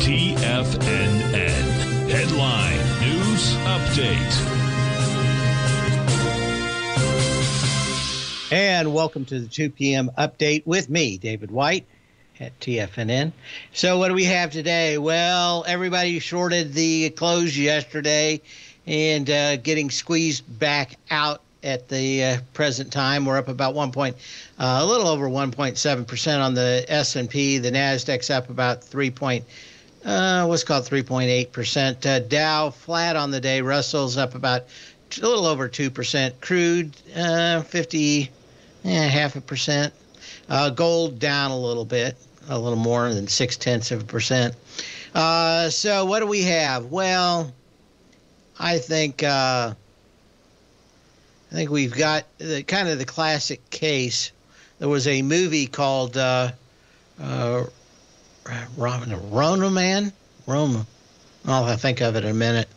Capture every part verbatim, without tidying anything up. T F N N. Headline News Update. And welcome to the two P M update with me, David White at T F N N. So what do we have today? Well, everybody shorted the close yesterday and uh, getting squeezed back out at the uh, present time. We're up about one point, uh, a little over one point seven percent on the S and P. The Nasdaq's up about three point, uh, what's called three point eight percent. Uh, Dow flat on the day. Russell's up about a little over two percent. Crude, uh, fifty, eh, half a percent. Uh, gold down a little bit, a little more than six tenths of a percent. Uh, so what do we have? Well, I think, uh, I think we've got the kind of the classic case. There was a movie called uh, uh, Roma Man. Roma. I'll think of it in a minute.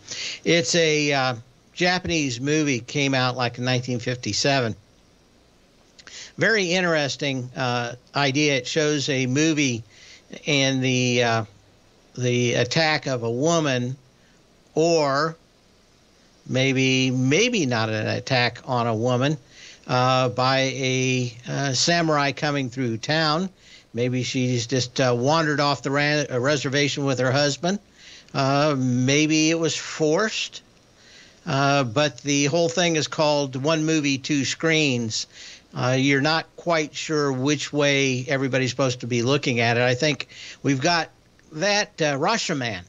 It's a uh, Japanese movie, came out like in nineteen fifty-seven. Very interesting uh, idea. It shows a movie and the uh, the attack of a woman, or Maybe, maybe not an attack on a woman uh, by a uh, samurai coming through town. Maybe she's just uh, wandered off the ran reservation with her husband. Uh, maybe it was forced. Uh, but the whole thing is called One Movie, Two Screens. Uh, you're not quite sure which way everybody's supposed to be looking at it. I think we've got that uh, Rashomon.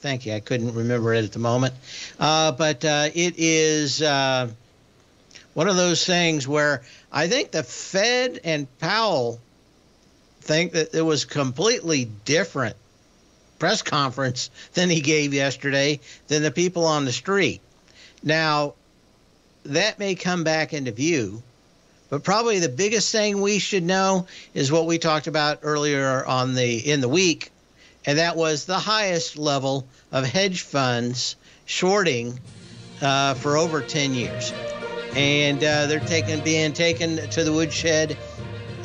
Thank you. I couldn't remember it at the moment. Uh, but uh, it is uh, one of those things where I think the Fed and Powell think that it was completely different press conference than he gave yesterday than the people on the street. Now, that may come back into view, but probably the biggest thing we should know is what we talked about earlier on the in the week. And that was the highest level of hedge funds shorting uh, for over ten years. And uh, they're taken, being taken to the woodshed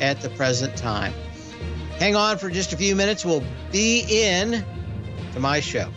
at the present time. Hang on for just a few minutes. We'll be in to my show.